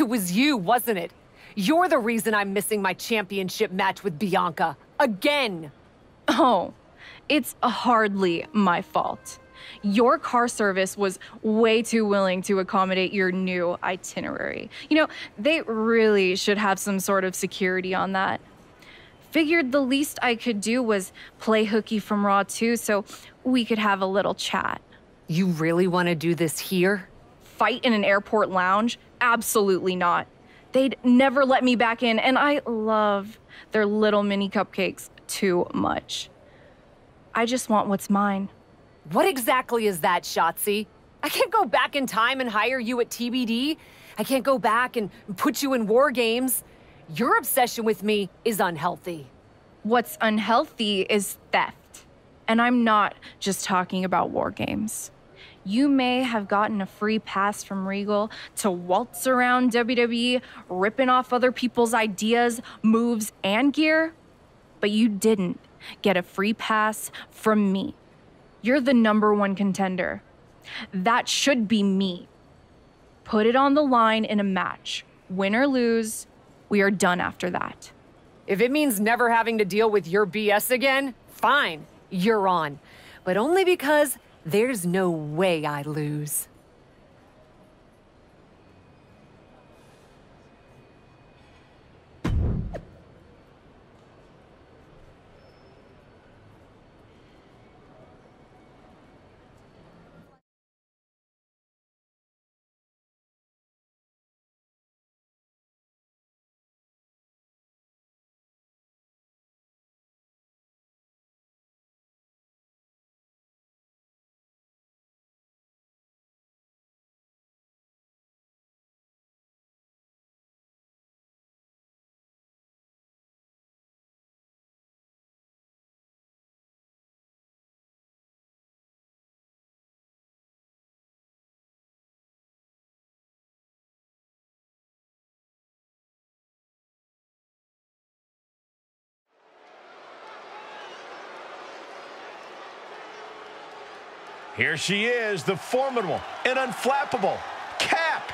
It was you, wasn't it? You're the reason I'm missing my championship match with Bianca. Again! Oh, it's hardly my fault. Your car service was way too willing to accommodate your new itinerary. You know, they really should have some sort of security on that. Figured the least I could do was play hooky from Raw 2 so we could have a little chat. You really want to do this here? Fight in an airport lounge? Absolutely not. They'd never let me back in, and I love their little mini cupcakes too much. I just want what's mine. What exactly is that, Shotzi? I can't go back in time and hire you at TBD. I can't go back and put you in war games. Your obsession with me is unhealthy. What's unhealthy is theft. And I'm not just talking about war games. You may have gotten a free pass from Regal to waltz around WWE, ripping off other people's ideas, moves, and gear, but you didn't get a free pass from me. You're the #1 contender. That should be me. Put it on the line in a match. Win or lose, we are done after that. If it means never having to deal with your BS again, fine, you're on. But only because there's no way I lose. Here she is, the formidable and unflappable Cap.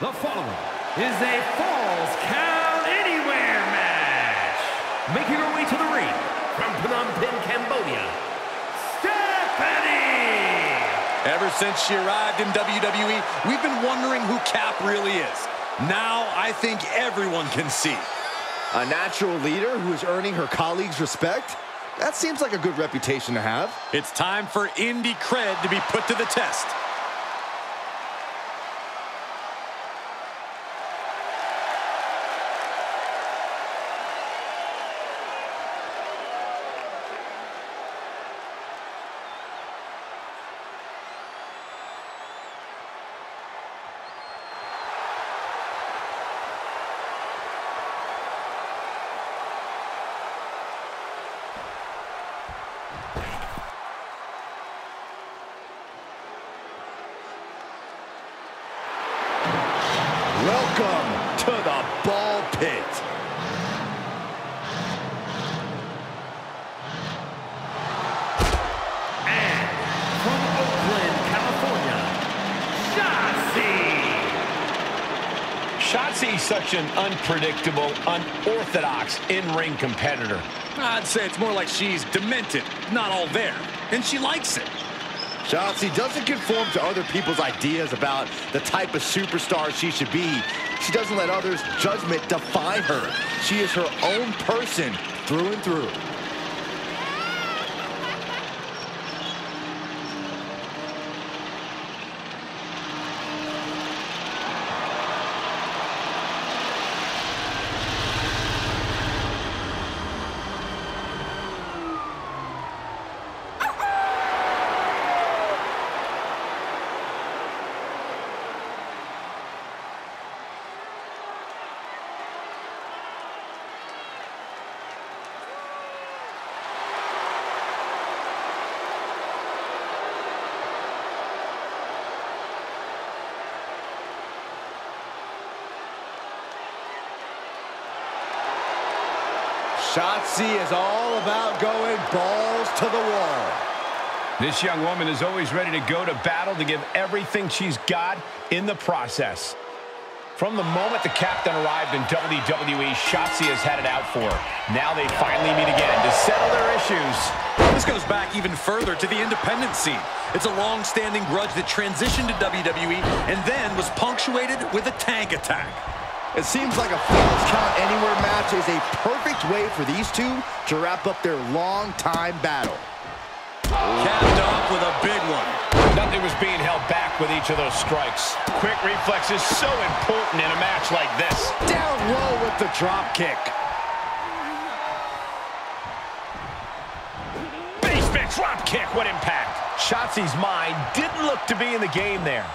The following is a Falls Count Anywhere match. Making her way to the ring from Phnom Penh, Cambodia, Stephanie. Ever since she arrived in WWE, we've been wondering who Cap really is. Now I think everyone can see. A natural leader who is earning her colleagues' respect? That seems like a good reputation to have. It's time for indie cred to be put to the test. Welcome to the ball pit. And from Oakland, California, Shotzi. Shotzi's such an unpredictable, unorthodox in-ring competitor. I'd say it's more like she's demented, not all there, and she likes it. Shotzi doesn't conform to other people's ideas about the type of superstar she should be. She doesn't let others' judgment define her. She is her own person through and through. Shotzi is all about going balls to the wall. This young woman is always ready to go to battle, to give everything she's got in the process. From the moment the captain arrived in WWE, Shotzi has had it out for her. Now they finally meet again to settle their issues. This goes back even further to the independent scene. It's a long-standing grudge that transitioned to WWE and then was punctuated with a tag attack. It seems like a Falls Count Anywhere match is a perfect way for these two to wrap up their long-time battle. Capped off with a big one. Nothing was being held back with each of those strikes. Quick reflex is so important in a match like this. Down low with the drop kick. Basement drop kick, what impact. Shotzi's mind didn't look to be in the game there.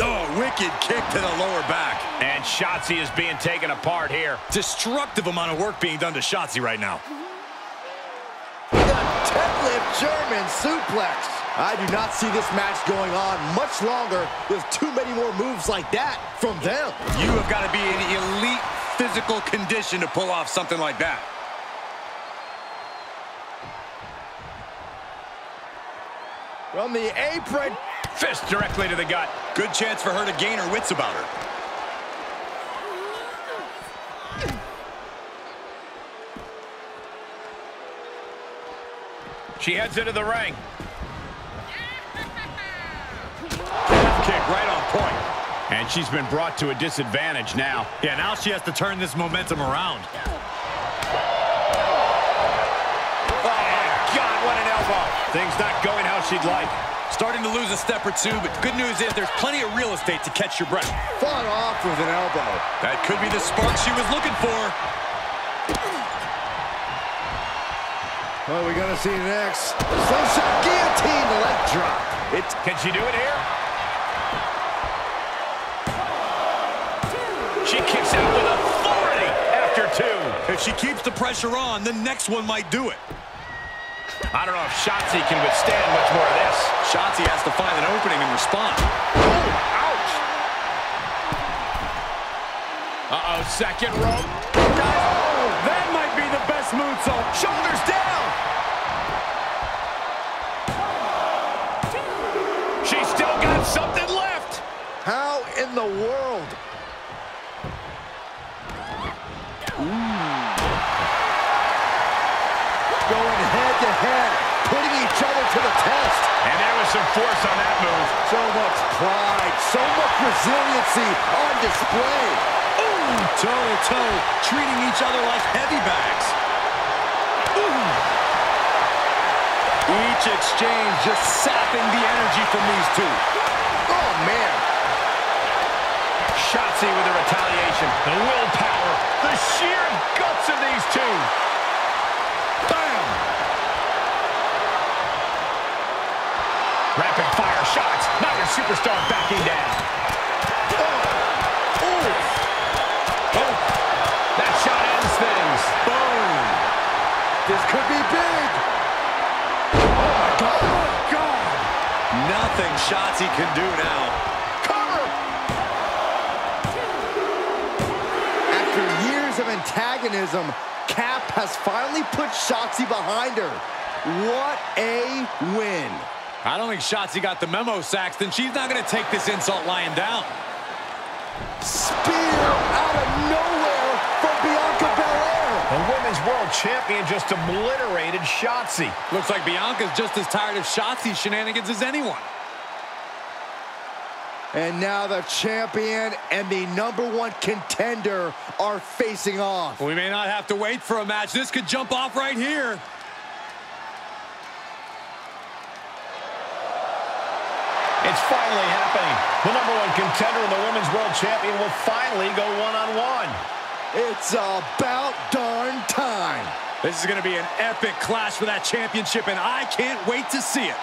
Oh, wicked kick to the lower back. And Shotzi is being taken apart here. Destructive amount of work being done to Shotzi right now. The deadlift German suplex. I do not see this match going on much longer with too many more moves like that from them. You have got to be in elite physical condition to pull off something like that. From the apron. Fist directly to the gut. Good chance for her to gain her wits about her. She heads into the ring. Half kick right on point. And she's been brought to a disadvantage now. Yeah, now she has to turn this momentum around. Oh, my God, what an elbow. Things not going how she'd like. Starting to lose a step or two, but the good news is there's plenty of real estate to catch your breath. Fought off with an elbow. That could be the spark she was looking for. What are we going to see next? Sunset guillotine leg drop. Can she do it here? She kicks out with authority after two. If she keeps the pressure on, the next one might do it. I don't know if Shotzi can withstand much more of this. Shotzi has to find an opening and respond. Oh, ouch! Uh-oh, second rope. Oh, that might be the best moonsault. Shoulders down! She's still got something left! How in the world? Going head-to-head, putting each other to the test. And there was some force on that move. So much pride, so much resiliency on display. Ooh, toe-to-toe, treating each other like heavy bags. Ooh. Each exchange just sapping the energy from these two. Oh, man. Shotzi with the retaliation, the willpower, the sheer guts of these two. Bam! Rapid fire shots. Now your superstar backing down. Oh. Ooh. Oh. That shot ends things. Boom. This could be big. Oh, my God. Oh, my God. Nothing Shotzi can do now. Cover. After years of antagonism, Cap has finally put Shotzi behind her. What a win. I don't think Shotzi got the memo, Saxton. She's not going to take this insult lying down. Spear out of nowhere from Bianca Belair. The Women's World Champion just obliterated Shotzi. Looks like Bianca's just as tired of Shotzi's shenanigans as anyone. And now the champion and the #1 contender are facing off. We may not have to wait for a match. This could jump off right here. It's finally happening. The #1 contender and the Women's World Champion will finally go one-on-one. It's about darn time. This is going to be an epic clash for that championship, and I can't wait to see it.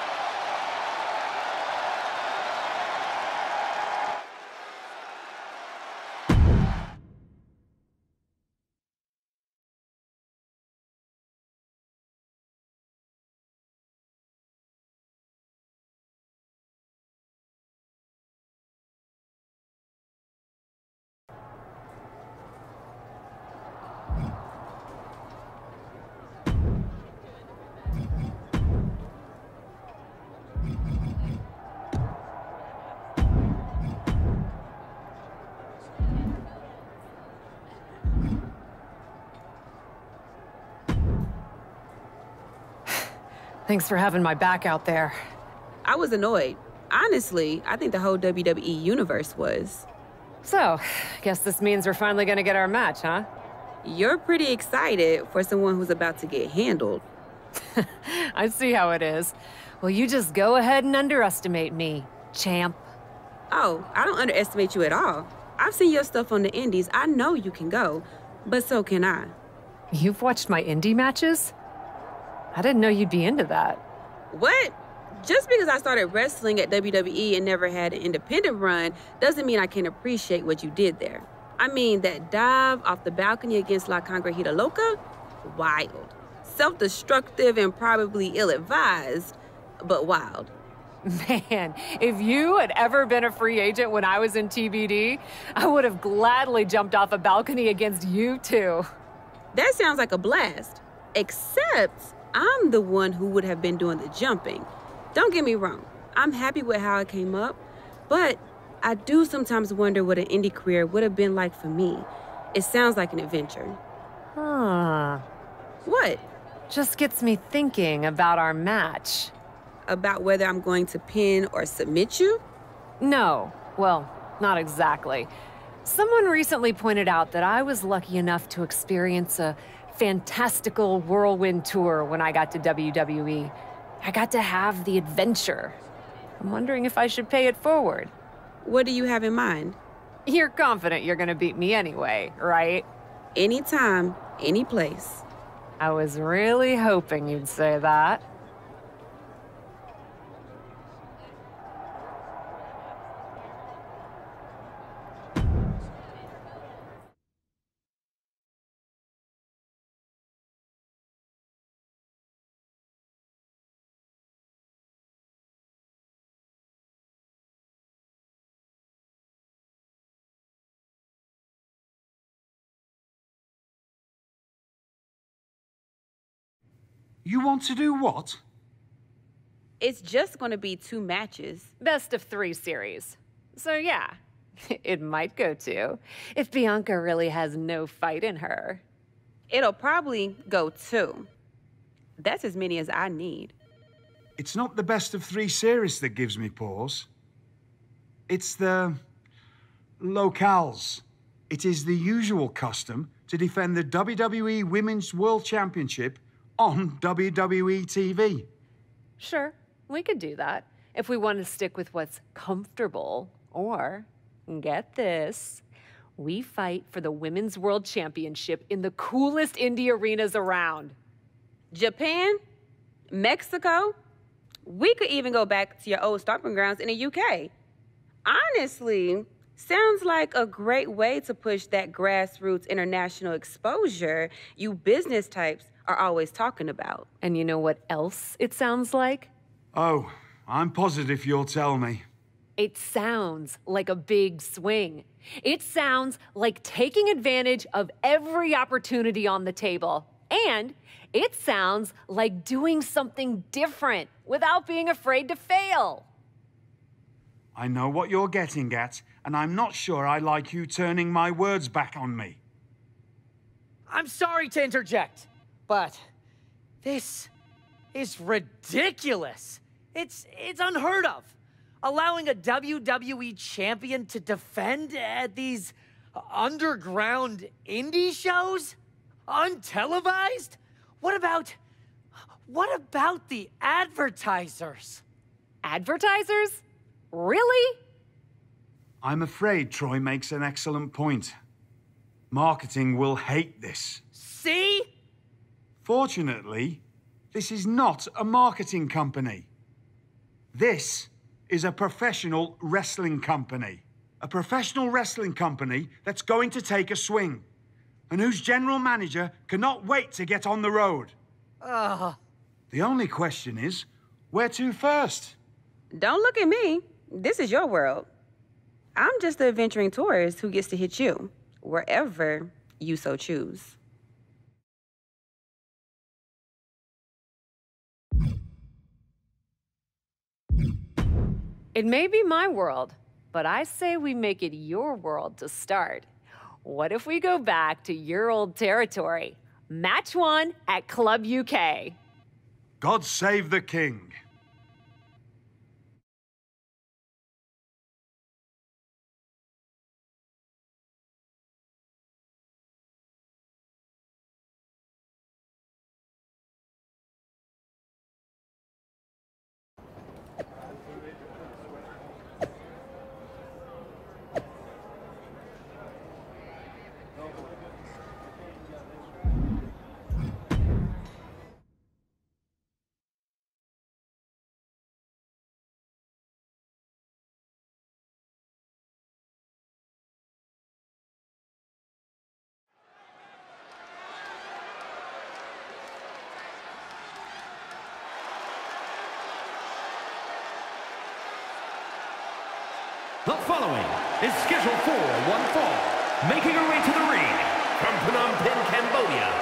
Thanks for having my back out there. I was annoyed. Honestly, I think the whole WWE universe was. So, guess this means we're finally gonna get our match, huh? You're pretty excited for someone who's about to get handled. I see how it is. Well, you just go ahead and underestimate me, champ. Oh, I don't underestimate you at all. I've seen your stuff on the indies. I know you can go, but so can I. You've watched my indie matches? I didn't know you'd be into that. What? Just because I started wrestling at WWE and never had an independent run doesn't mean I can't appreciate what you did there. I mean, that dive off the balcony against La Congrejita Loca? Wild. Self-destructive and probably ill-advised, but wild. Man, if you had ever been a free agent when I was in TBD, I would have gladly jumped off a balcony against you too. That sounds like a blast, except I'm the one who would have been doing the jumping. Don't get me wrong, I'm happy with how it came up, but I do sometimes wonder what an indie career would have been like for me. It sounds like an adventure. Huh. What? Just gets me thinking about our match. About whether I'm going to pin or submit you? No. Well, not exactly. Someone recently pointed out that I was lucky enough to experience a fantastical whirlwind tour when I got to WWE. I got to have the adventure. I'm wondering if I should pay it forward. What do you have in mind? You're confident you're gonna beat me anyway, right? Anytime, any place. I was really hoping you'd say that. You want to do what? It's just gonna be 2 matches. Best of 3 series. So yeah, it might go to, if Bianca really has no fight in her. It'll probably go 2. That's as many as I need. It's not the best of 3 series that gives me pause. It's the locales. It is the usual custom to defend the WWE Women's World Championship on WWE TV. Sure, we could do that if we want to stick with what's comfortable. Or, get this, we fight for the Women's World Championship in the coolest indie arenas around. Japan, Mexico, we could even go back to your old stomping grounds in the UK. Honestly, sounds like a great way to push that grassroots international exposure you business types are always talking about. And you know what else it sounds like? Oh, I'm positive you'll tell me. It sounds like a big swing. It sounds like taking advantage of every opportunity on the table. And it sounds like doing something different without being afraid to fail. I know what you're getting at, and I'm not sure I like you turning my words back on me. I'm sorry to interject, but this is ridiculous. It's unheard of. Allowing a WWE champion to defend at these underground indie shows? Untelevised? What about the advertisers? Advertisers? Really? I'm afraid Troy makes an excellent point. Marketing will hate this. See? Fortunately, this is not a marketing company. This is a professional wrestling company. A professional wrestling company that's going to take a swing and whose general manager cannot wait to get on the road. The only question is, where to first? Don't look at me. This is your world. I'm just the adventuring tourist who gets to hit you wherever you so choose. It may be my world, but I say we make it your world to start. What if we go back to your old territory? Match 1 at Club UK. God save the king. The following is scheduled for one fall, making her way to the ring from Phnom Penh, Cambodia,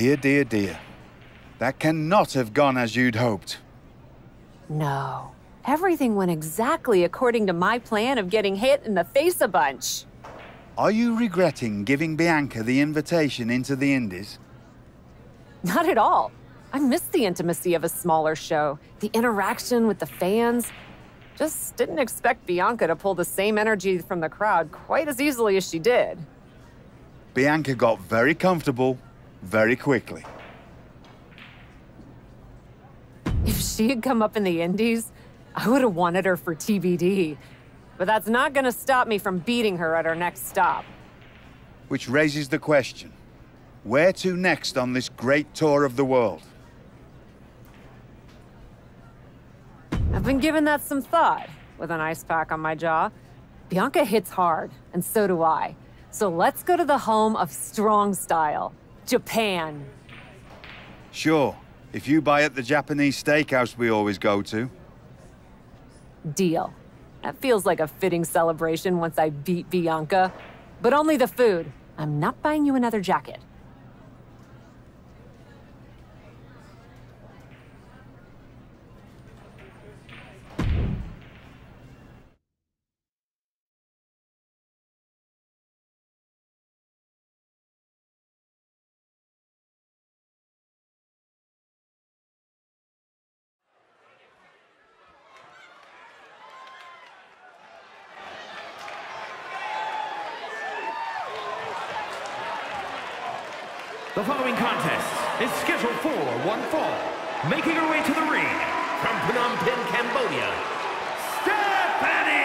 Dear, dear, dear. That cannot have gone as you'd hoped. No. Everything went exactly according to my plan of getting hit in the face a bunch. Are you regretting giving Bianca the invitation into the Indies? Not at all. I miss the intimacy of a smaller show, the interaction with the fans. Just didn't expect Bianca to pull the same energy from the crowd quite as easily as she did. Bianca got very comfortable, very quickly. If she had come up in the Indies, I would have wanted her for TBD. But that's not going to stop me from beating her at our next stop. Which raises the question, where to next on this great tour of the world? I've been giving that some thought, with an ice pack on my jaw. Bianca hits hard, and so do I. So let's go to the home of Strong Style, Japan. Sure, if you buy at the Japanese steakhouse we always go to. Deal. That feels like a fitting celebration once I beat Bianca. But only the food. I'm not buying you another jacket. The following contest is scheduled for one fall, making her way to the ring from Phnom Penh, Cambodia, Stephanie!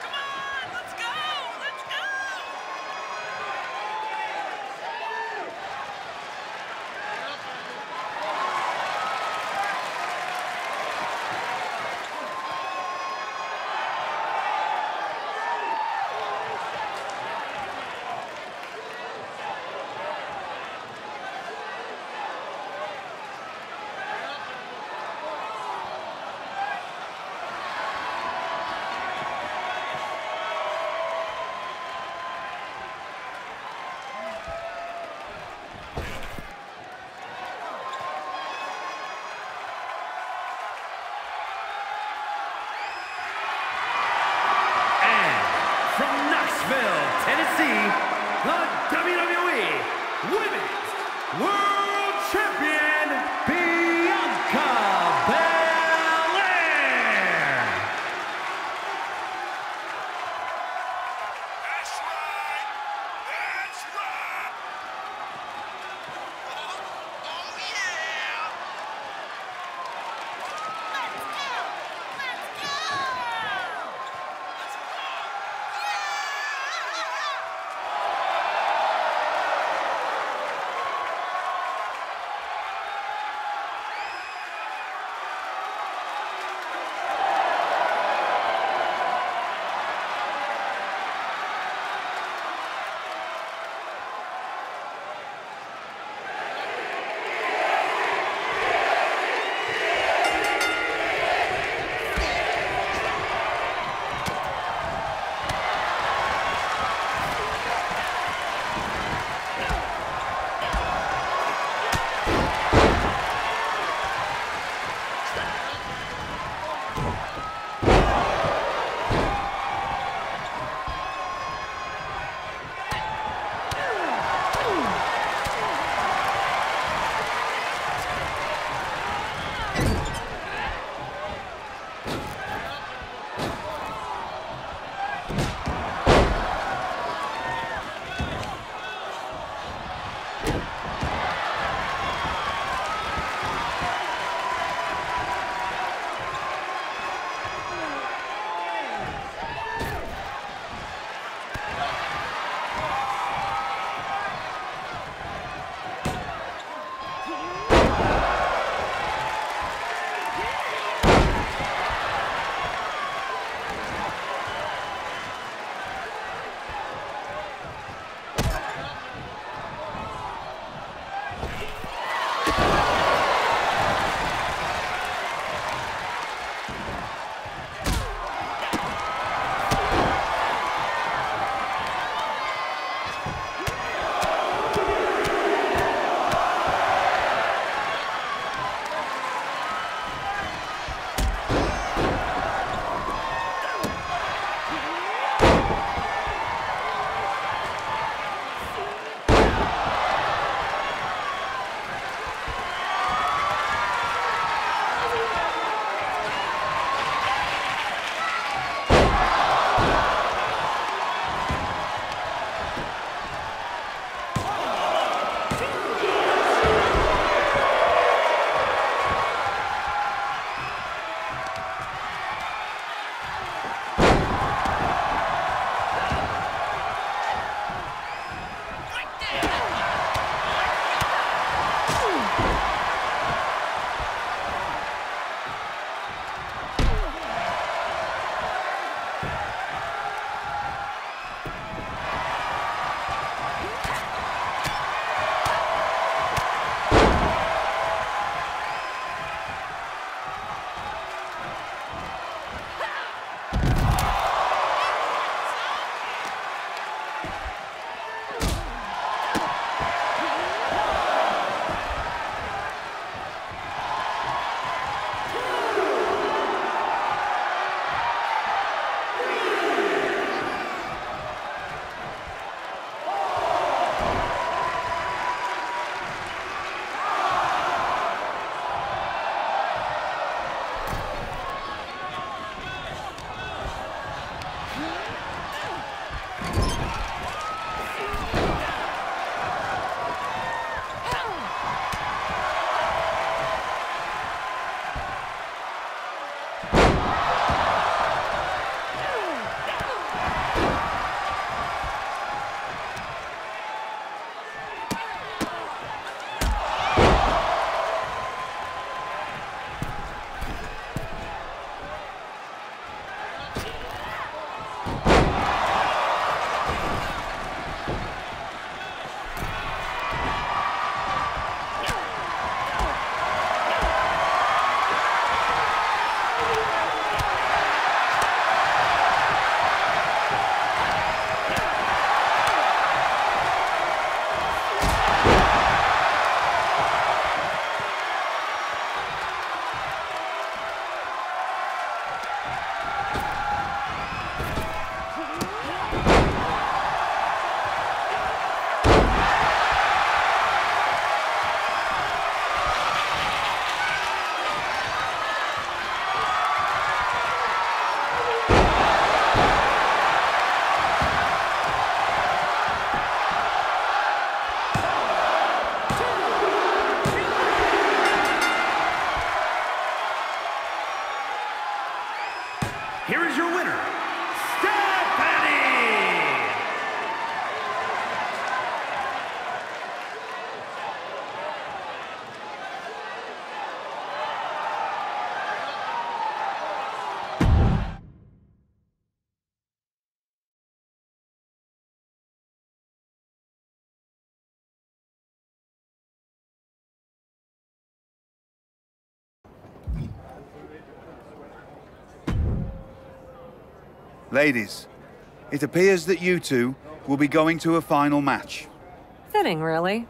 Come on, let's go! Let's Ladies, it appears that you two will be going to a final match. Fitting, really.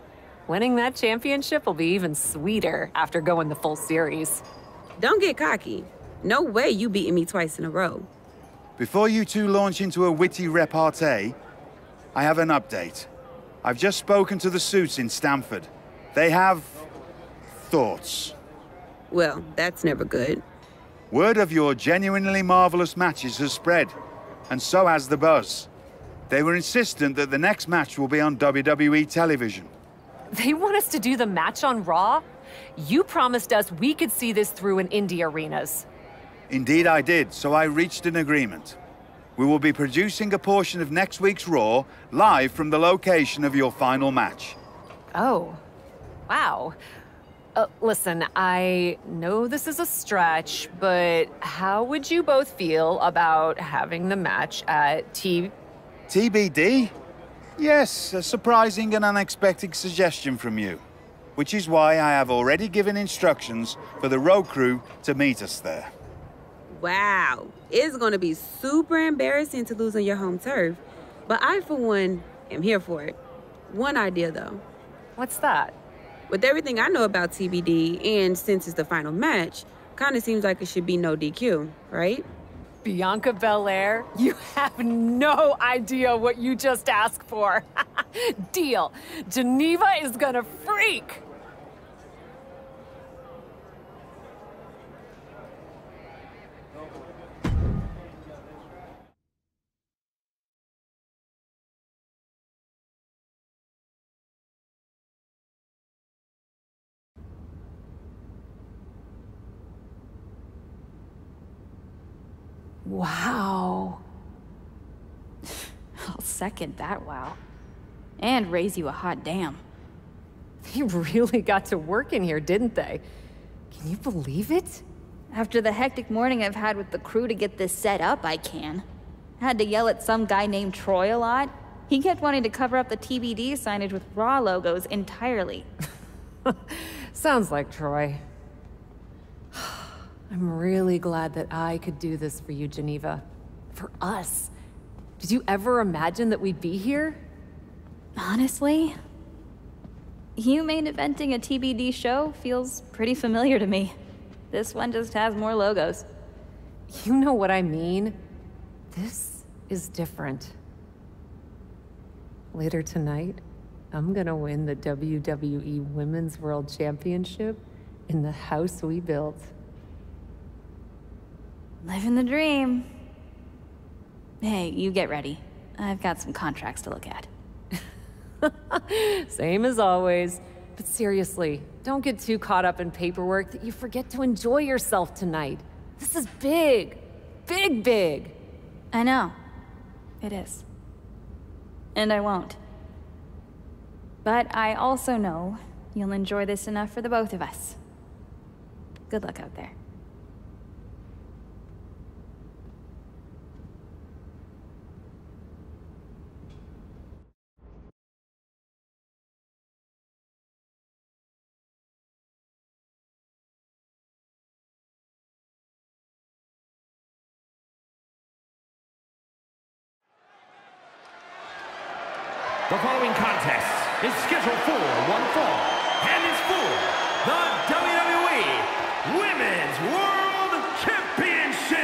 Winning that championship will be even sweeter after going the full series. Don't get cocky. No way you beating me twice in a row. Before you two launch into a witty repartee, I have an update. I've just spoken to the suits in Stamford. They have thoughts. Well, that's never good. Word of your genuinely marvelous matches has spread, and so has the buzz. They were insistent that the next match will be on WWE television. They want us to do the match on Raw? You promised us we could see this through in indie arenas. Indeed I did, so I reached an agreement. We will be producing a portion of next week's Raw live from the location of your final match. Oh, wow. Listen, I know this is a stretch, but how would you both feel about having the match at TBD? Yes, a surprising and unexpected suggestion from you, which is why I have already given instructions for the road crew to meet us there. Wow, it's going to be super embarrassing to lose on your home turf, but I, for one, am here for it. One idea, though. What's that? With everything I know about TBD, and since it's the final match, kind of seems like it should be no DQ, right? Bianca Belair, you have no idea what you just asked for. Deal. Geneva is gonna freak. Wow. I'll second that wow. And raise you a hot damn. They really got to work in here, didn't they? Can you believe it? After the hectic morning I've had with the crew to get this set up, I can. I had to yell at some guy named Troy a lot. He kept wanting to cover up the TBD signage with Raw logos entirely. Sounds like Troy. I'm really glad that I could do this for you, Geneva. For us. Did you ever imagine that we'd be here? Honestly, you main eventing a TBD show feels pretty familiar to me. This one just has more logos. You know what I mean? This is different. Later tonight, I'm gonna win the WWE Women's World Championship in the house we built. Living the dream. Hey, you get ready. I've got some contracts to look at. Same as always. But seriously, don't get too caught up in paperwork that you forget to enjoy yourself tonight. This is big. Big, big. I know. It is. And I won't. But I also know you'll enjoy this enough for the both of us. Good luck out there. The following contest is scheduled for one fall and is for the WWE Women's World Championship.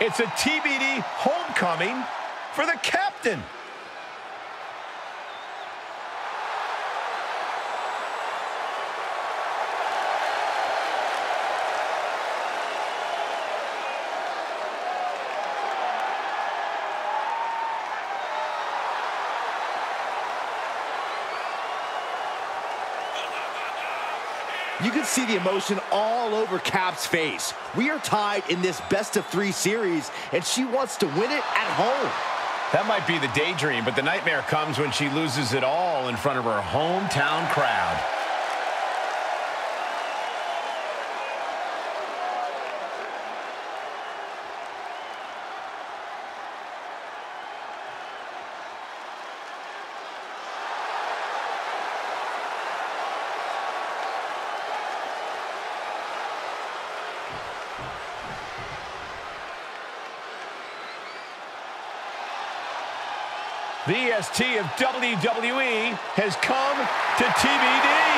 It's a TBD homecoming for the captain. You can see the emotion all over Cap's face. We are tied in this best-of-3 series, and she wants to win it at home. That might be the daydream, but the nightmare comes when she loses it all in front of her hometown crowd. The EST of WWE has come to TBD.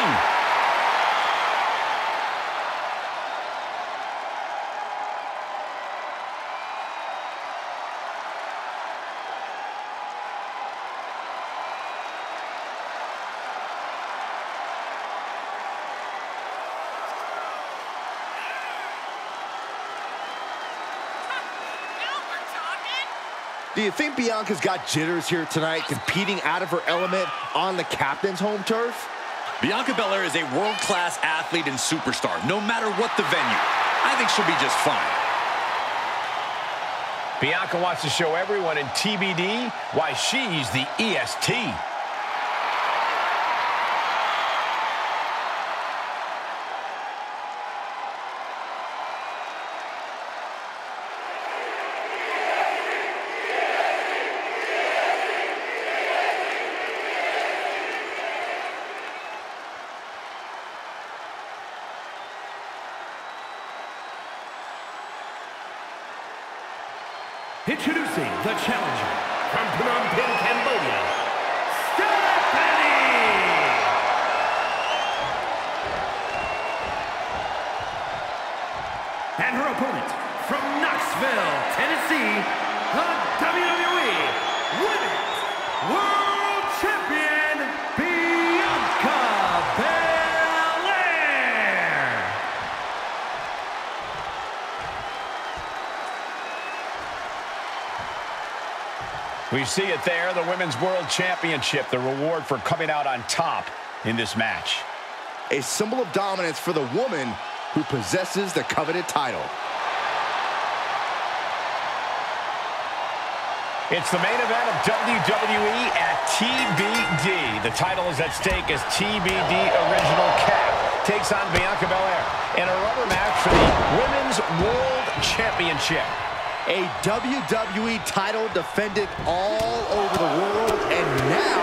Do you think Bianca's got jitters here tonight, competing out of her element on the captain's home turf? Bianca Belair is a world-class athlete and superstar, no matter what the venue. I think she'll be just fine. Bianca wants to show everyone in TBD why she's the EST. Introducing the challenger from Phnom Penh, Cambodia, Stephanie! And her opponent from Knoxville, Tennessee, the WWE Women's World Champion, Bianca Belair! We see it there, the Women's World Championship, the reward for coming out on top in this match. A symbol of dominance for the woman who possesses the coveted title. It's the main event of WWE at TBD. The title is at stake as TBD Original Cap takes on Bianca Belair in a rubber match for the Women's World Championship. A WWE title defended all over the world, and now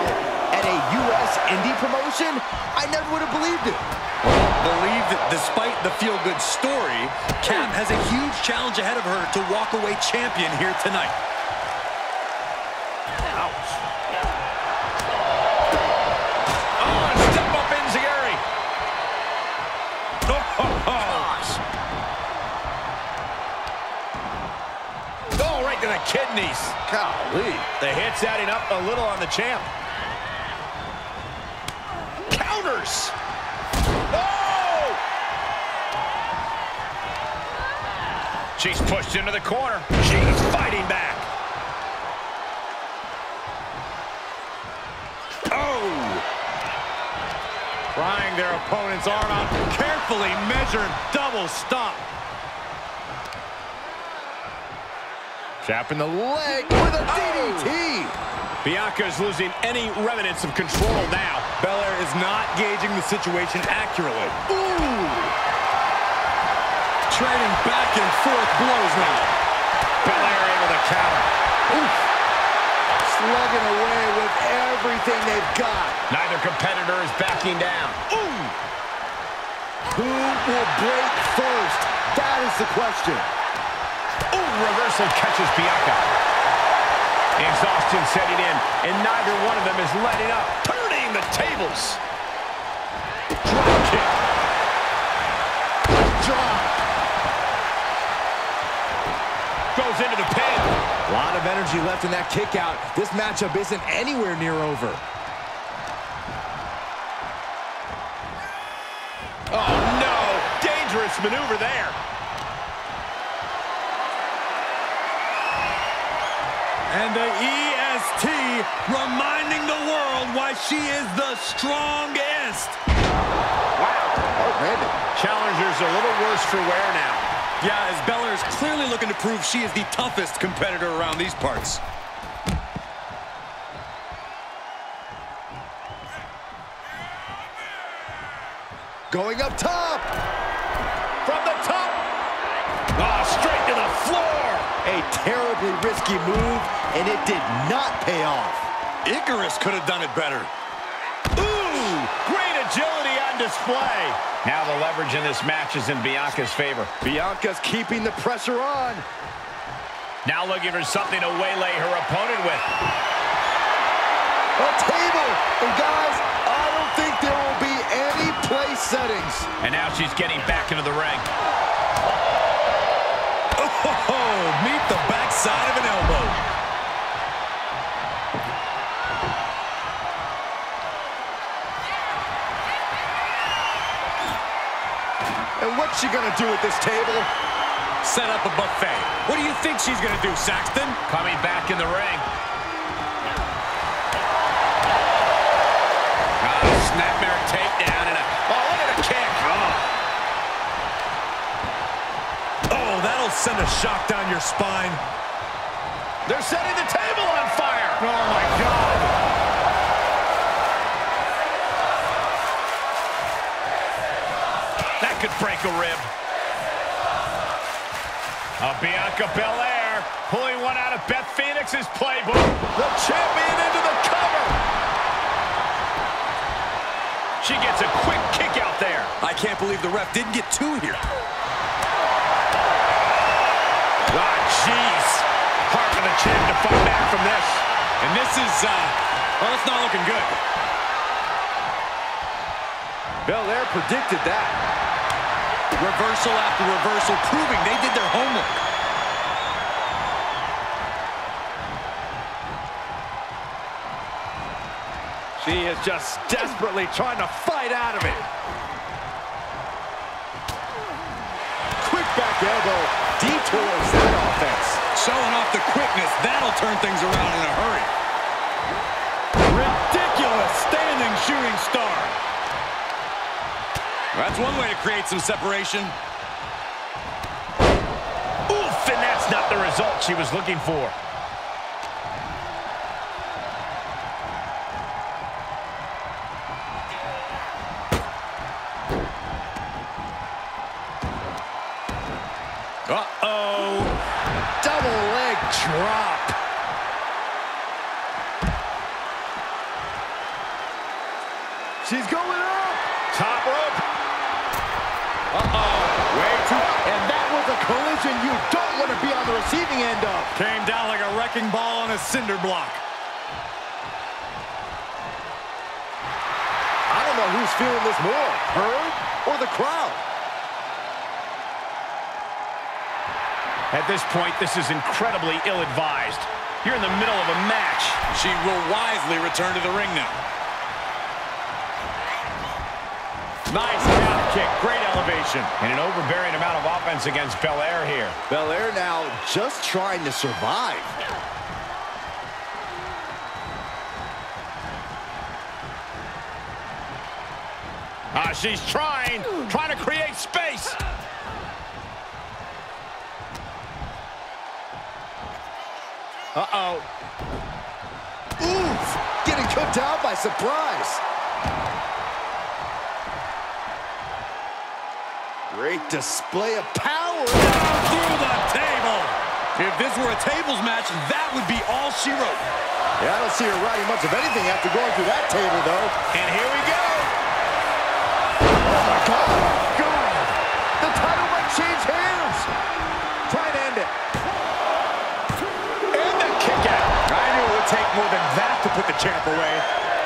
at a U.S. indie promotion? I never would have believed it. Well, believe that despite the feel-good story, Cap has a huge challenge ahead of her to walk away champion here tonight. Ouch. Oh, and step up in Zagari. Oh, oh, oh. To the kidneys. Golly. The hit's adding up a little on the champ. Counters. Oh! She's pushed into the corner. She's fighting back. Oh! Prying their opponent's arm out. Carefully measured double stop. Chapping the leg with a DDT. Oh. Bianca's losing any remnants of control now. Belair is not gauging the situation accurately. Ooh. Trading back and forth blows now. Belair able to counter. Oof. Slugging away with everything they've got. Neither competitor is backing down. Ooh. Who will break first? That is the question. Ooh, reversal catches Bianca. Exhaustion setting in, and neither one of them is letting up. Turning the tables. Drop kick. Drop. Goes into the pin. A lot of energy left in that kick out. This matchup isn't anywhere near over. Oh, no. Dangerous maneuver there. And the EST reminding the world why she is the strongest. Wow. Horrific. Challenger's a little worse for wear now. Yeah, as Belair's clearly looking to prove she is the toughest competitor around these parts. Going up top. From the top. Oh, straight to the floor. A terribly risky move, and it did not pay off. Icarus could have done it better. Ooh, great agility on display. Now the leverage in this match is in Bianca's favor. Bianca's keeping the pressure on. Now looking for something to waylay her opponent with. a table. And guys, I don't think there will be any play settings. And now she's getting back into the ring. Oh, meet the backside of an elbow. And what's she gonna do with this table? Set up a buffet. What do you think she's gonna do, Saxton? Coming back in the ring. Oh, snapmare takedown and a... Oh, look at a kick. Oh. Oh, that'll send a shock down your spine. They're setting the table on fire. Oh, my God. That could break a rib. Bianca Belair pulling one out of Beth Phoenix's playbook. The champion into the cover. She gets a quick kick out there. I can't believe the ref didn't get two here. Ah, jeez. Hard for the champ to fight back from this. And this is, well, it's not looking good. Belair predicted that. Reversal after reversal, proving they did their homework. She is just desperately trying to fight out of it. Quick back elbow, detours that offense. Showing off the quickness, that'll turn things around in a hurry. Ridiculous standing shooting star. That's one way to create some separation. Oof, and that's not the result she was looking for. Uh-oh. Double leg drop. She's going up. Top rope. Uh-oh, way too, and that was a collision you don't want to be on the receiving end of. Came down like a wrecking ball on a cinder block. I don't know who's feeling this more, her or the crowd. At this point, this is incredibly ill-advised. You're in the middle of a match. She will wisely return to the ring now. Nice down kick, great elevation. And an overbearing amount of offense against Belair here. Belair now just trying to survive. She's trying to create space. Uh-oh. Oof, getting cooked out by surprise. Great display of power. Down through the table. If this were a tables match, that would be all she wrote. Yeah, I don't see her writing much of anything after going through that table, though. And here we go. Oh, my God. God. The title might change hands. Try to end it. And the kick out. I knew it would take more than that to put the champ away.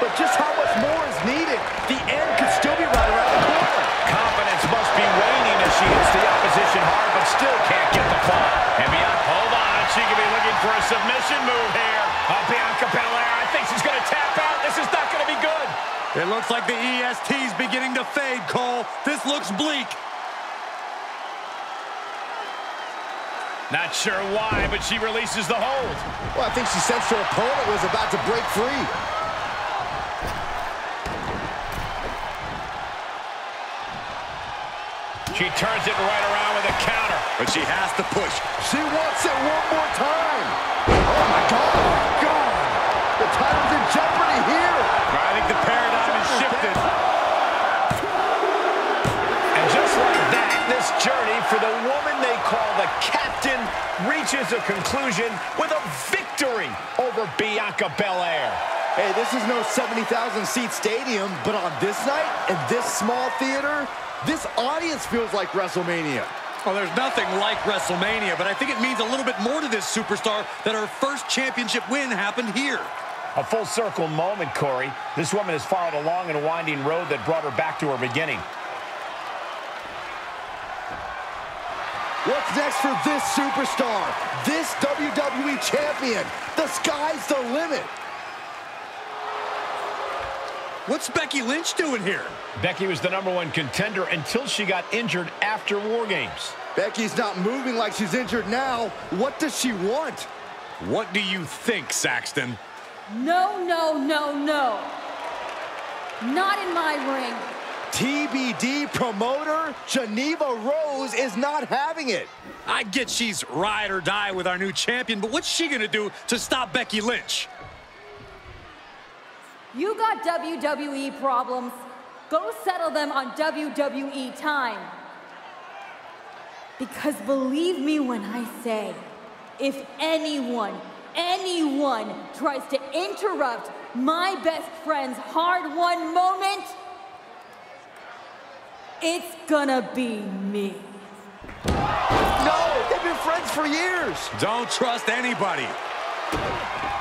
But just how much more is needed? The end could still be right around the corner. Confidence must be waning as she hits the opposition hard, but still can't get the fall. And Bianca, hold on, she could be looking for a submission move here. Bianca Belair, I think she's going to tap out. This is not going to be good. It looks like the EST's beginning to fade, Cole. This looks bleak. Not sure why, but she releases the hold. Well, I think she sensed her opponent was about to break free. She turns it right around with a counter. But she has to push. She wants it one more time. Oh, my God. God. The title's in jeopardy here. I think the paradigm is shifted. And just like that, this journey for the woman they call the captain reaches a conclusion with a victory over Bianca Belair. Hey, this is no 70,000-seat stadium, but on this night, in this small theater, this audience feels like WrestleMania. Well, there's nothing like WrestleMania, but I think it means a little bit more to this superstar that her first championship win happened here. A full circle moment, Corey. This woman has followed a long and winding road that brought her back to her beginning. What's next for this superstar, this WWE champion? The sky's the limit. What's Becky Lynch doing here? Becky was the #1 contender until she got injured after War Games. Becky's not moving like she's injured now. What does she want? What do you think, Saxton? No, no, no, no. Not in my ring. TBD promoter Janiva Rose is not having it. I get she's ride or die with our new champion, but what's she gonna do to stop Becky Lynch? You got WWE problems. Go settle them on WWE time. Because believe me when I say, if anyone tries to interrupt my best friend's hard-won moment, it's gonna be me. No, they've been friends for years. Don't trust anybody.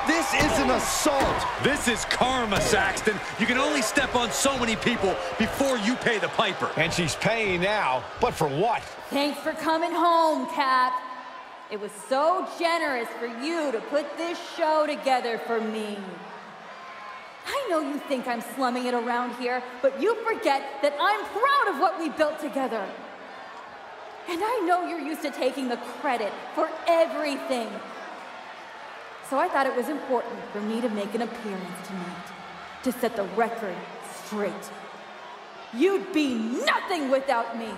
This is an assault. This is karma, Saxton. You can only step on so many people before you pay the piper. And she's paying now, but for what? Thanks for coming home, Cap. It was so generous for you to put this show together for me. I know you think I'm slumming it around here, but you forget that I'm proud of what we built together. And I know you're used to taking the credit for everything. So I thought it was important for me to make an appearance tonight, to set the record straight. You'd be nothing without me.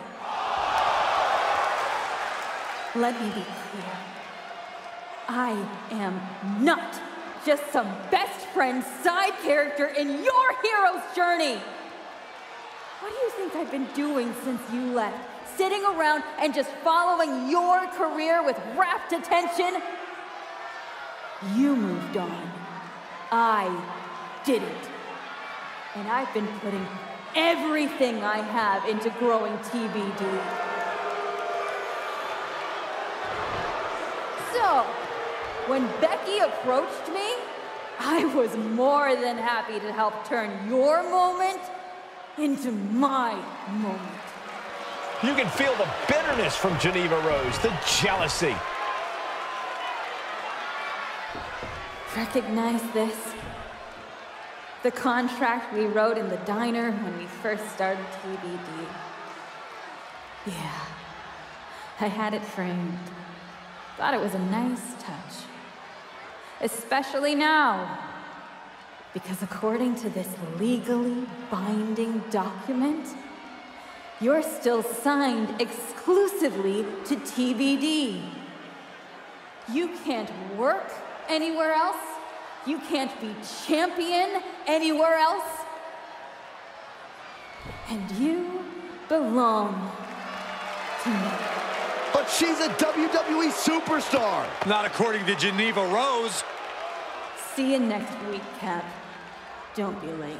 Let me be clear. I am not just some best friend side character in your hero's journey. What do you think I've been doing since you left? Sitting around and just following your career with rapt attention? You moved on. I didn't. And I've been putting everything I have into growing TBD. So, when Becky approached me, I was more than happy to help turn your moment into my moment. You can feel the bitterness from Janiva Rose, the jealousy. Recognize this? The contract we wrote in the diner when we first started TBD. Yeah, I had it framed. Thought it was a nice touch. Especially now, because according to this legally binding document, you're still signed exclusively to TBD. You can't work anywhere else. You can't be champion anywhere else. And you belong to me. But she's a WWE superstar. Not according to Janiva Rose. See you next week, Cap. Don't be late.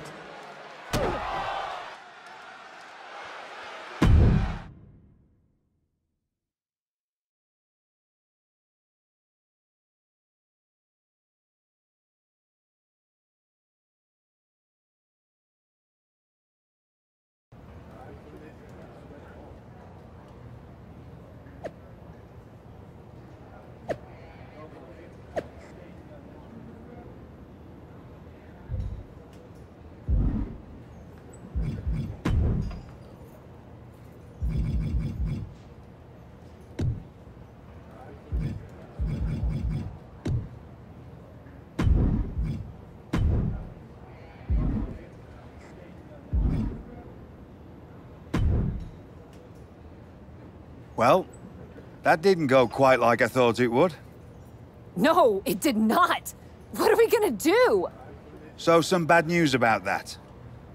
Well, that didn't go quite like I thought it would. No, it did not. What are we gonna do? So some bad news about that.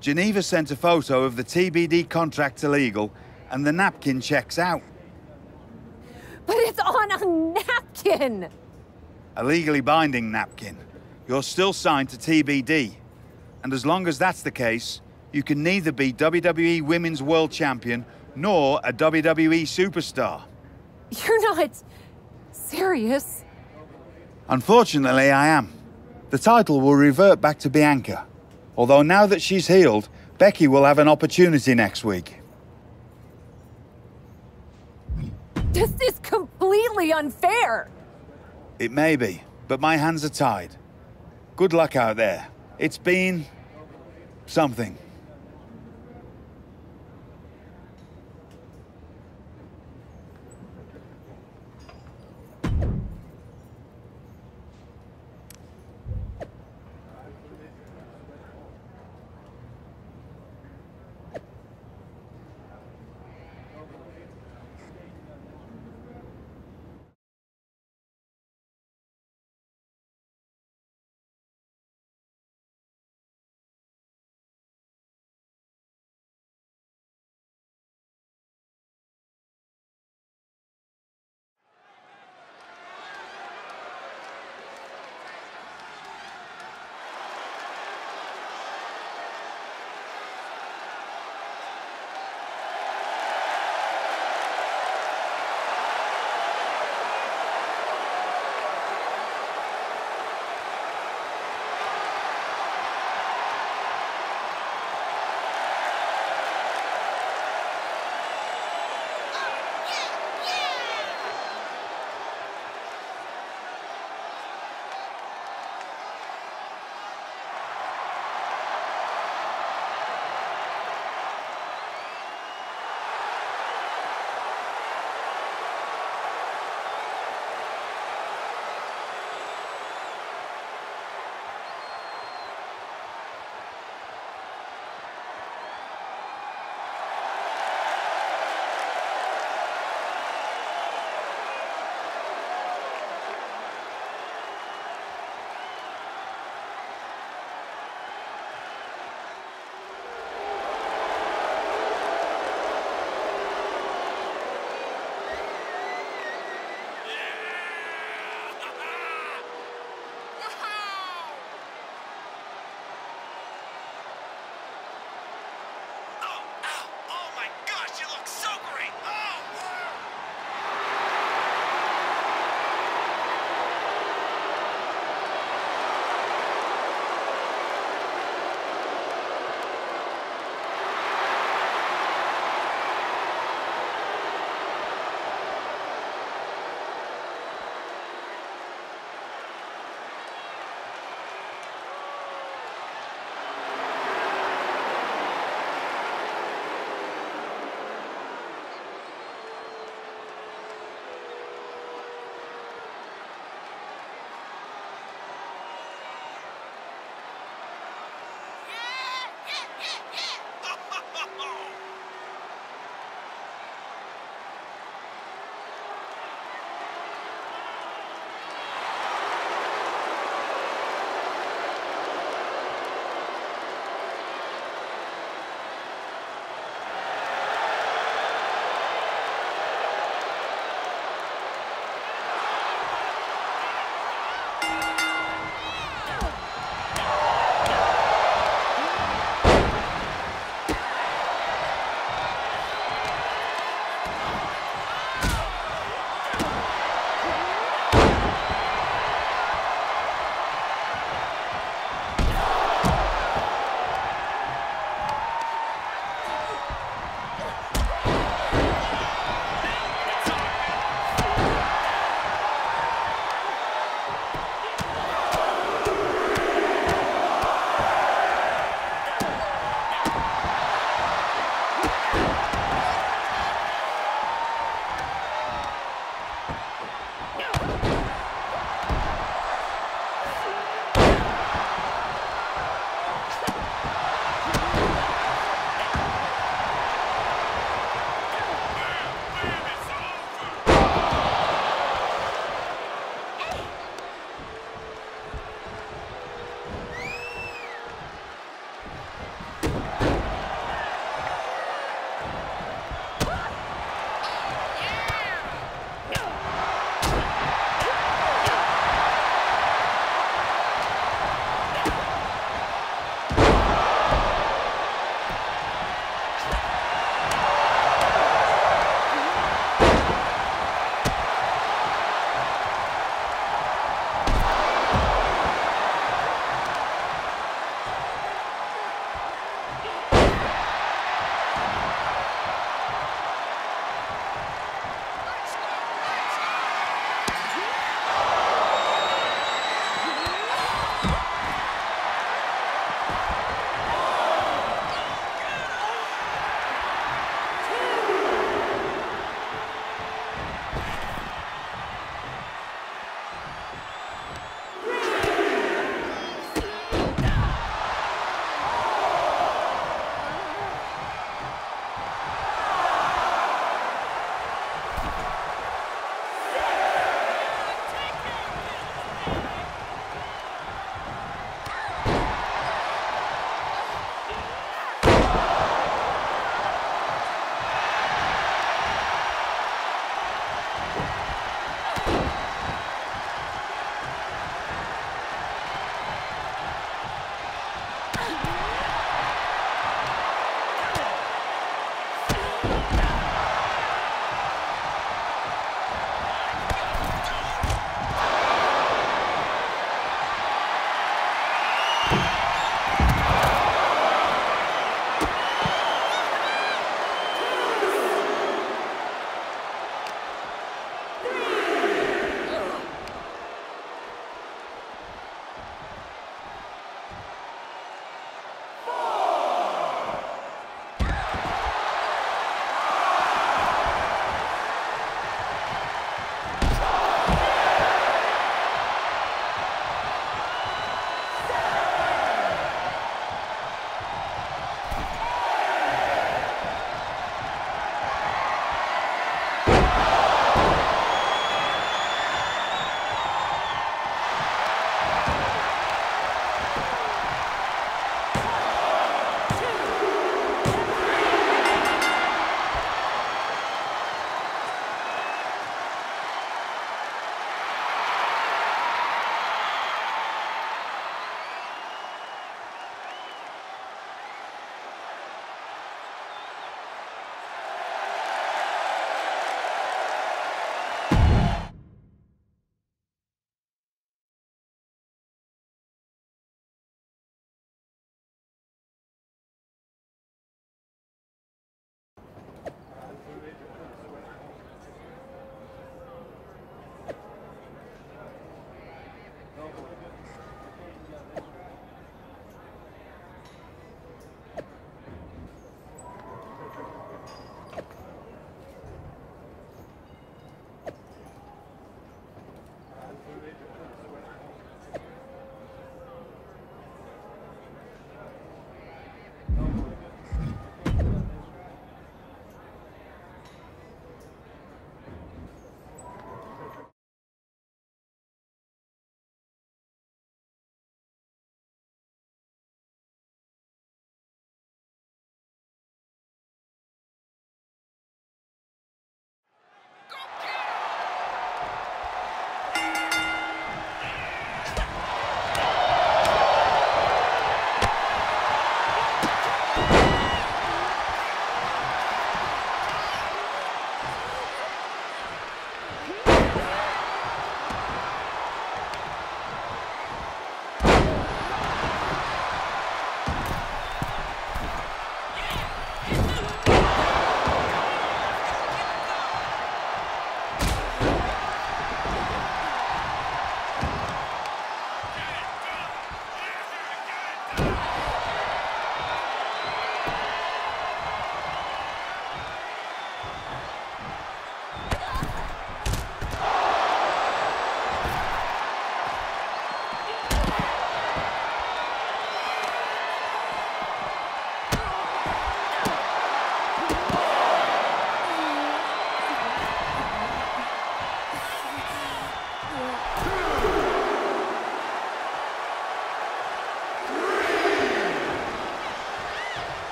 Geneva sent a photo of the TBD contract to Legal, and the napkin checks out. But it's on a napkin! A legally binding napkin. You're still signed to TBD. And as long as that's the case, you can neither be WWE Women's World Champion nor a WWE superstar. You're not serious? Unfortunately, I am. The title will revert back to Bianca, although now that she's healed, Becky will have an opportunity next week. This is completely unfair! It may be, but my hands are tied. Good luck out there. It's been... something.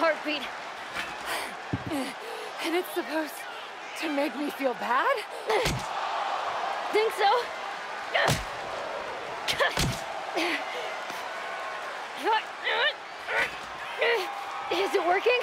Heartbeat, and it's supposed to make me feel bad? Think so? Is it working?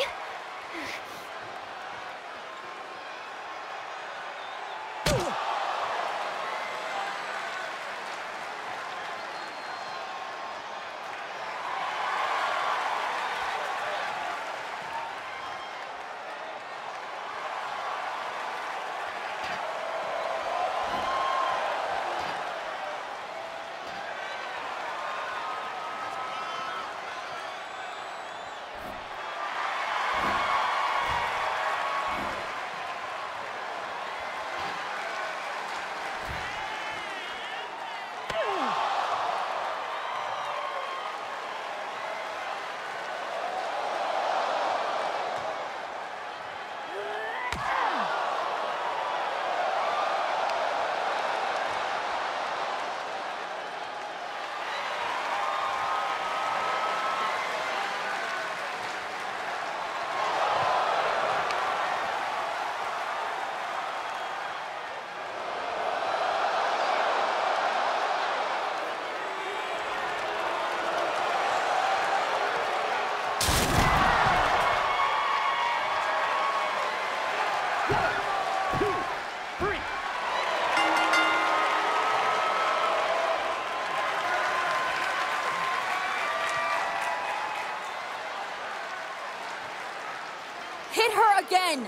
Hit her again.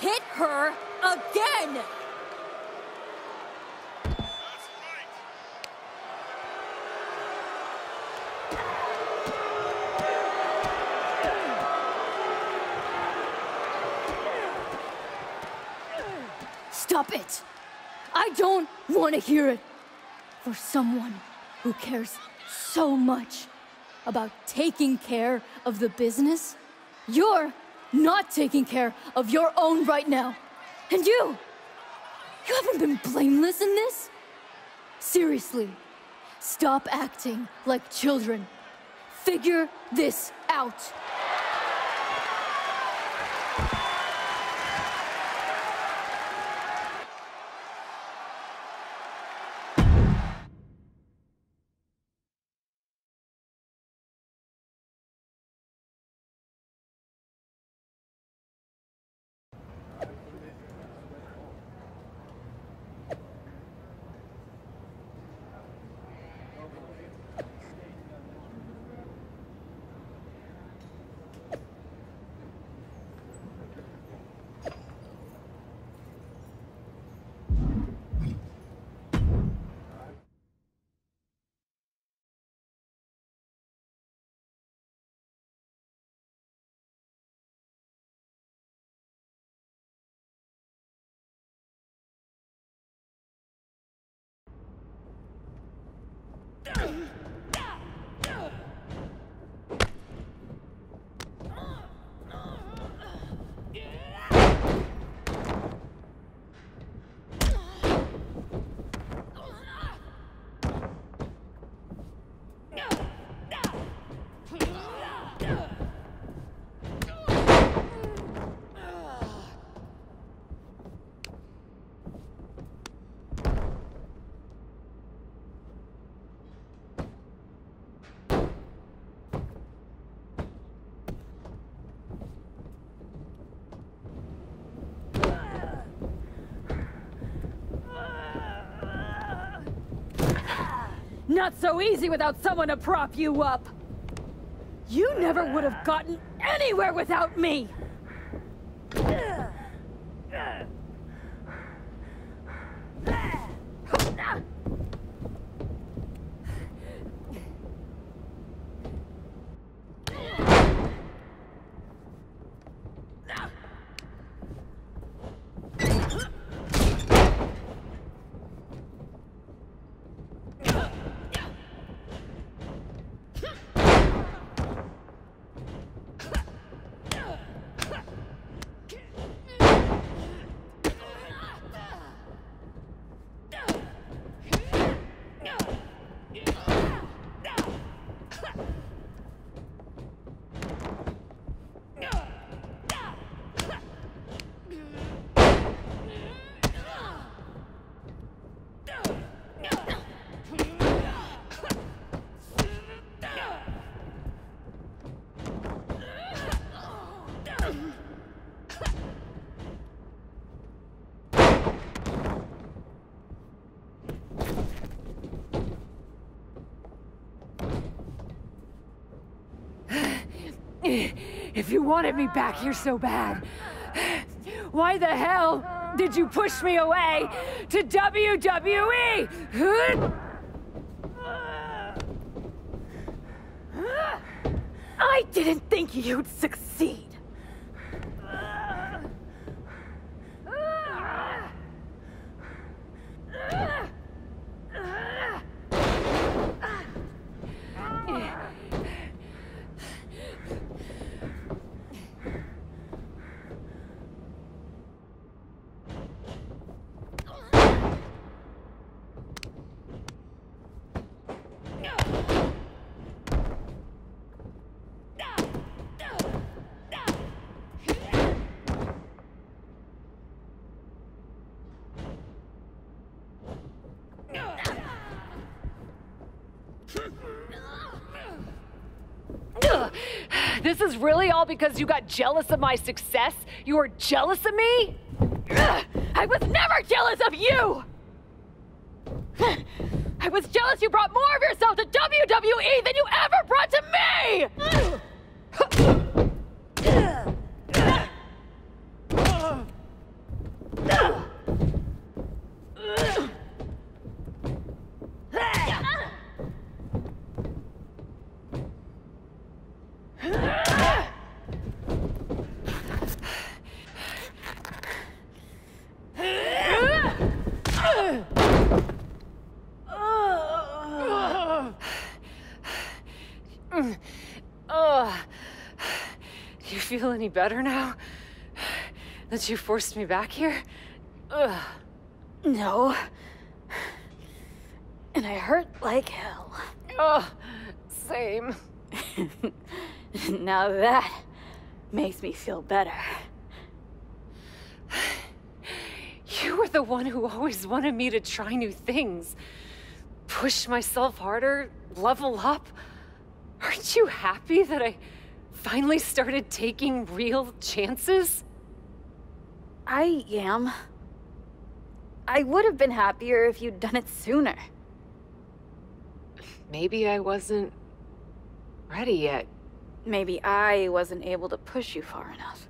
Hit her again. Stop it. I don't want to hear it. For someone who cares so much about taking care of the business, you're not taking care of your own right now. And you haven't been blameless in this? Seriously, stop acting like children. Figure this out. Not so easy without someone to prop you up. You never would have gotten anywhere without me. If you wanted me back here so bad, why the hell did you push me away to WWE? I didn't think you'd succeed. This is really all because you got jealous of my success? You were jealous of me? Ugh, I was never jealous of you! I was jealous you brought more of yourself to WWE than you ever brought to me! Do you feel any better now that you forced me back here? No. And I hurt like hell. Oh, same. Now that makes me feel better. You were the one who always wanted me to try new things. Push myself harder, level up. Aren't you happy that I finally started taking real chances? I am. I would have been happier if you'd done it sooner. Maybe I wasn't ready yet. Maybe I wasn't able to push you far enough.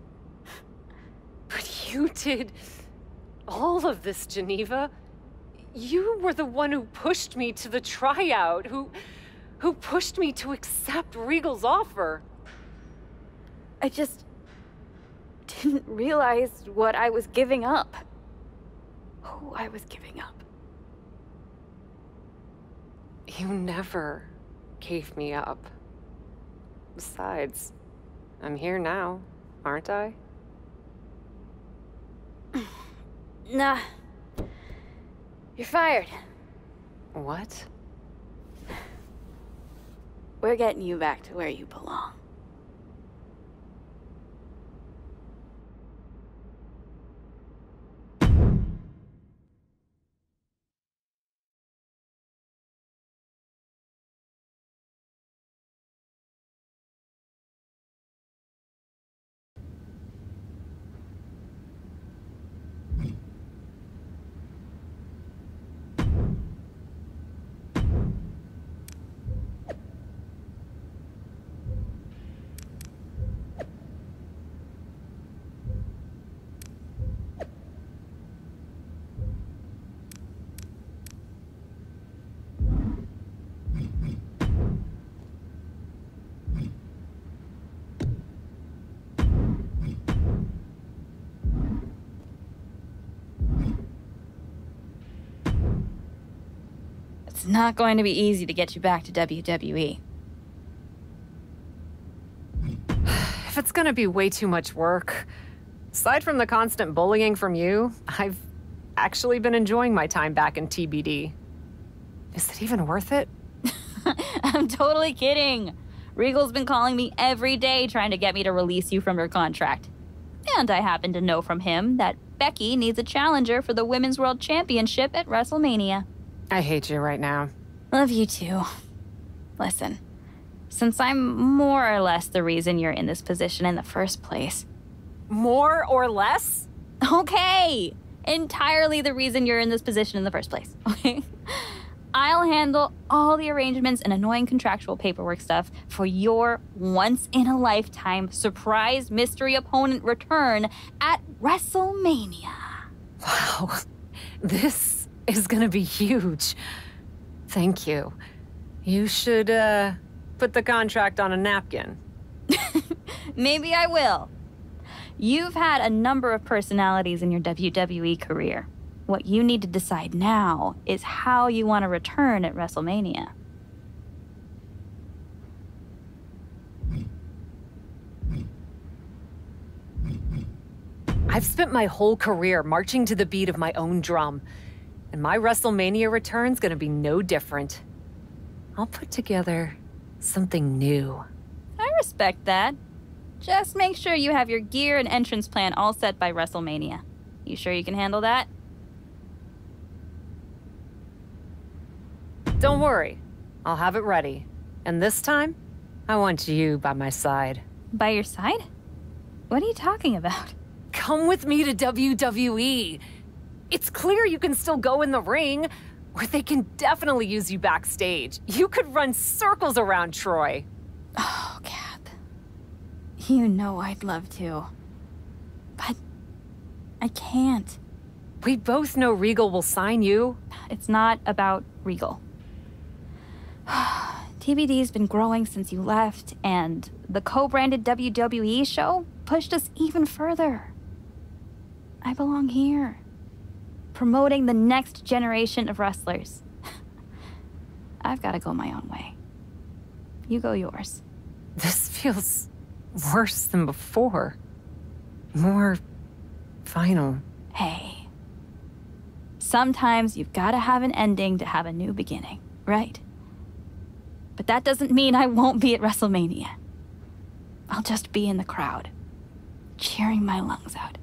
But you did all of this, Geneva. You were the one who pushed me to the tryout, who pushed me to accept Regal's offer. I just didn't realize what I was giving up. Who I was giving up. You never gave me up. Besides, I'm here now, aren't I? Nah. You're fired. What? We're getting you back to where you belong. It's not going to be easy to get you back to WWE. If it's gonna be way too much work, aside from the constant bullying from you, I've actually been enjoying my time back in TBD. Is it even worth it? I'm totally kidding. Regal's been calling me every day trying to get me to release you from your contract. And I happen to know from him that Becky needs a challenger for the Women's World Championship at WrestleMania. I hate you right now. Love you too. Listen, since I'm more or less the reason you're in this position in the first place. More or less? Okay. Entirely the reason you're in this position in the first place. Okay. I'll handle all the arrangements and annoying contractual paperwork stuff for your once-in-a-lifetime surprise mystery opponent return at WrestleMania. Wow. This is gonna be huge. Thank you. You should, put the contract on a napkin. Maybe I will. You've had a number of personalities in your WWE career. What you need to decide now is how you want to return at WrestleMania. I've spent my whole career marching to the beat of my own drum. And my WrestleMania return's gonna be no different. I'll put together something new. I respect that. Just make sure you have your gear and entrance plan all set by WrestleMania. You sure you can handle that? Don't worry. I'll have it ready. And this time, I want you by my side. By your side? What are you talking about? Come with me to WWE. It's clear you can still go in the ring, or they can definitely use you backstage. You could run circles around Troy. Oh, Cap. You know I'd love to. But I can't. We both know Regal will sign you. It's not about Regal. TBD's been growing since you left, and the co-branded WWE show pushed us even further. I belong here. Promoting the next generation of wrestlers. I've got to go my own way. You go yours. This feels worse than before. More final. Hey. Sometimes you've got to have an ending to have a new beginning, right? But that doesn't mean I won't be at WrestleMania. I'll just be in the crowd, cheering my lungs out.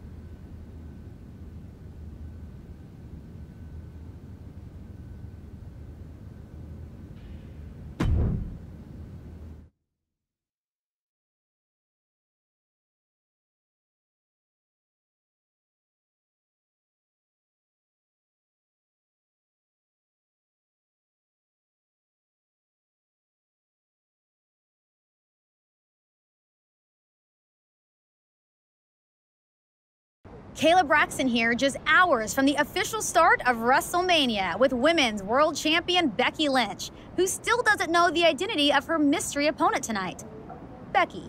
Kayla Braxton here, just hours from the official start of WrestleMania with Women's World Champion Becky Lynch, who still doesn't know the identity of her mystery opponent tonight. Becky,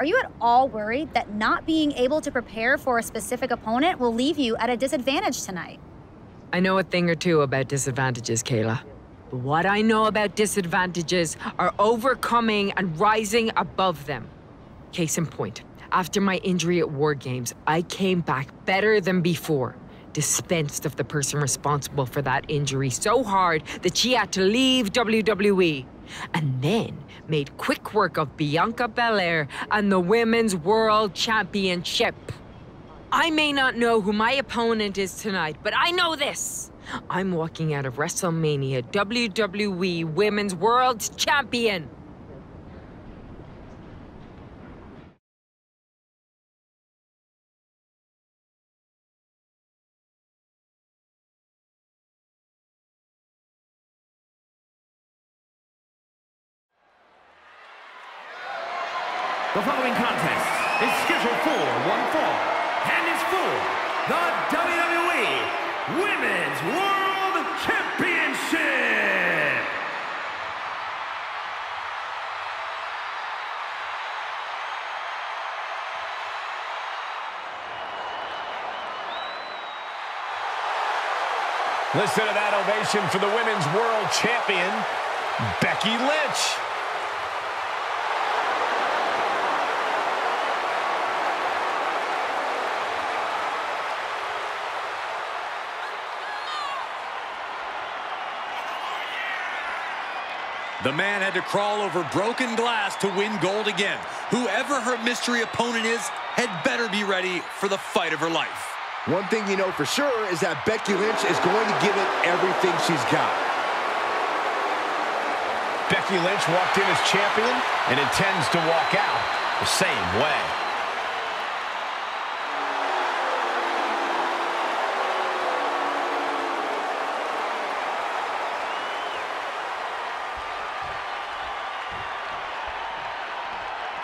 are you at all worried that not being able to prepare for a specific opponent will leave you at a disadvantage tonight? I know a thing or two about disadvantages, Kayla. But what I know about disadvantages are overcoming and rising above them. Case in point. After my injury at War Games, I came back better than before. Dispensed of the person responsible for that injury so hard that she had to leave WWE. And then made quick work of Bianca Belair and the Women's World Championship. I may not know who my opponent is tonight, but I know this. I'm walking out of WrestleMania WWE Women's World Champion. The following contest is scheduled for one fall and is for the WWE Women's World Championship. Listen to that ovation for the Women's World Champion, Becky Lynch. The man had to crawl over broken glass to win gold again. Whoever her mystery opponent is had better be ready for the fight of her life. One thing you know for sure is that Becky Lynch is going to give it everything she's got. Becky Lynch walked in as champion and intends to walk out the same way.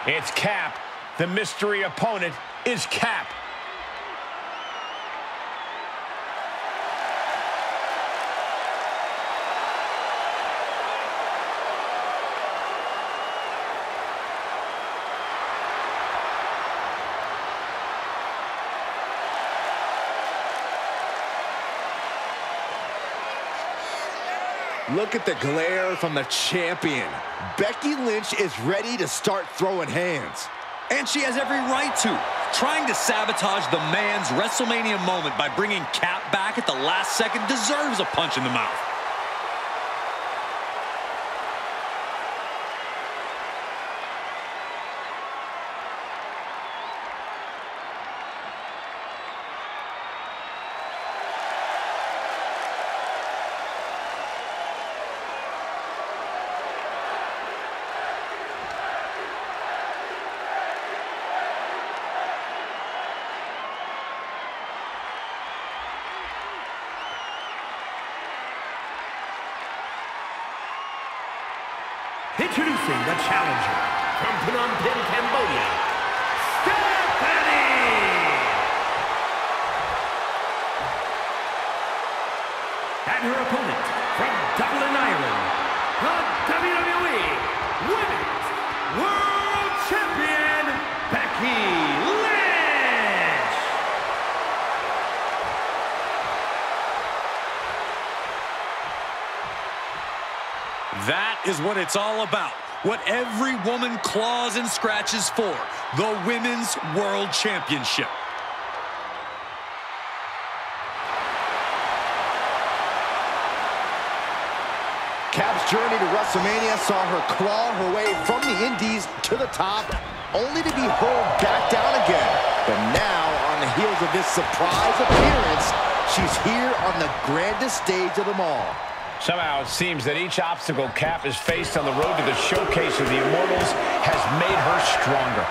It's Cap. The mystery opponent is Cap. Look at the glare from the champion. Becky Lynch is ready to start throwing hands. And she has every right to. Trying to sabotage the man's WrestleMania moment by bringing Cap back at the last second deserves a punch in the mouth. Introducing the challenger from Phnom Penh, Cambodia, Stephanie! And her opponent from Dublin, Ireland, the WWE Women's World Champion, Becky Lynch! That is what it's all about. what every woman claws and scratches for, the Women's World Championship. Cap's journey to WrestleMania saw her claw her way from the Indies to the top, only to be hurled back down again. But now, on the heels of this surprise appearance, she's here on the grandest stage of them all. Somehow, it seems that each obstacle Cap has faced on the road to the showcase of the Immortals has made her stronger.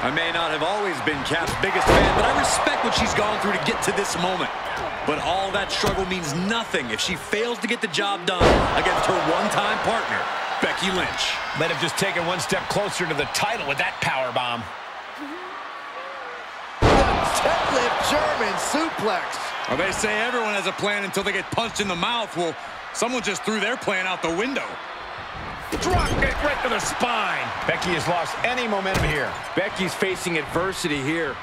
I may not have always been Cap's biggest fan, but I respect what she's gone through to get to this moment. But all that struggle means nothing if she fails to get the job done against her one-time partner, Becky Lynch. Might have just taken one step closer to the title with that powerbomb. One-step-lift German suplex. Well, they say everyone has a plan until they get punched in the mouth. Well, someone just threw their plan out the window. Drop kick right to the spine. Becky has lost any momentum here. Becky's facing adversity here.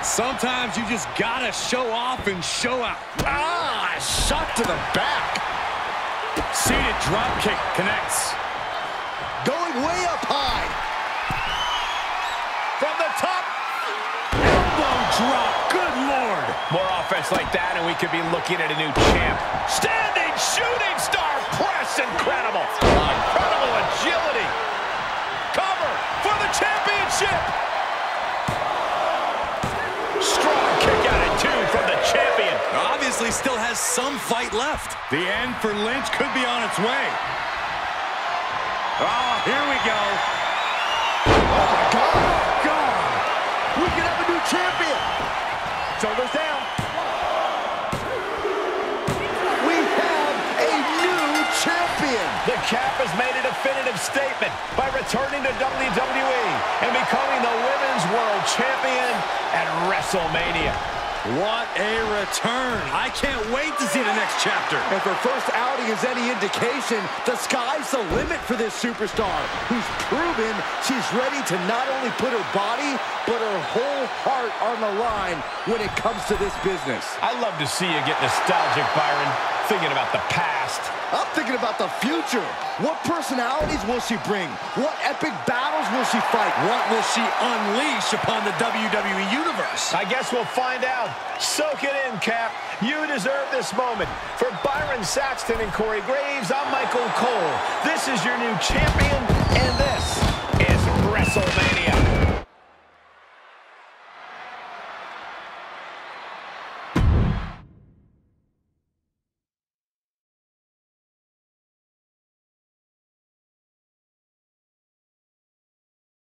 Sometimes you just gotta show off and show out. Ah, shot to the back. Seated drop kick connects. Going way up high. From the top. Elbow drop. Good lord. More offense like that, and we could be looking at a new champ. Standing shooting star press. Incredible. Incredible agility. Cover for the championship. Strong kick out at two from the champion. Obviously still has some fight left. The end for Lynch could be on its way. Oh, here we go. Oh, my God. God. We could have a new champion. Shoulders down. We have a new champion. The Cap has made a definitive statement by returning to WWE and becoming the Women's World Champion at WrestleMania. What a return. I can't wait to see the next chapter. If her first outing is any indication, the sky's the limit for this superstar who's proven she's ready to not only put her body, but her whole heart on the line when it comes to this business. I love to see you get nostalgic, Byron, thinking about the past. I'm thinking about the future. What personalities will she bring? What epic battles will she fight? What will she unleash upon the WWE Universe? I guess we'll find out. Soak it in, Cap. You deserve this moment. For Byron Saxton and Corey Graves, I'm Michael Cole. This is your new champion, and this is WrestleMania.